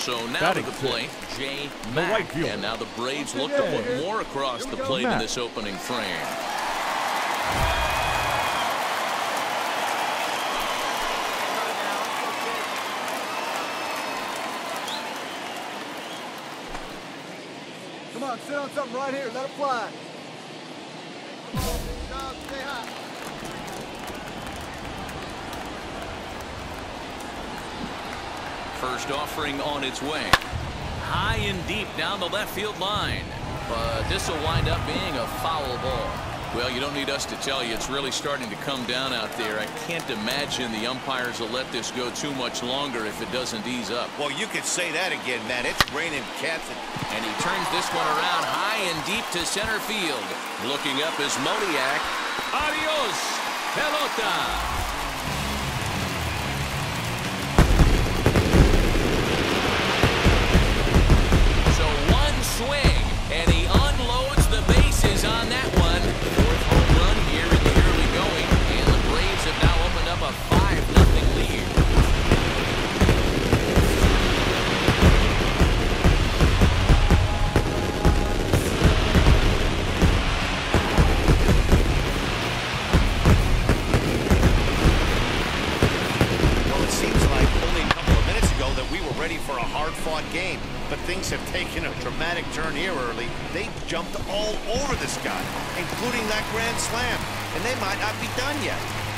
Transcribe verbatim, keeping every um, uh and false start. So now to the plate, Jay Mack. And now the Braves look to put more across the plate in this opening frame. Come on, sit on something right here. Let it fly. Good job. Stay high. First offering on its way. High and deep down the left field line. But this will wind up being a foul ball. Well, you don't need us to tell you it's really starting to come down out there. I can't imagine the umpires will let this go too much longer if it doesn't ease up. Well, you could say that again, Matt. It's raining cats. And he turns this one around high and deep to center field. Looking up is Moniak. Adios, pelota. Swing, and he unloads the bases on that one. Fourth home run here in the early going, and the Braves have now opened up a five nothing lead. Well, it seems like only a couple of minutes ago that we were ready for a hard-fought game. But things have taken a dramatic turn here early. They jumped all over this guy, including that grand slam, and they might not be done yet.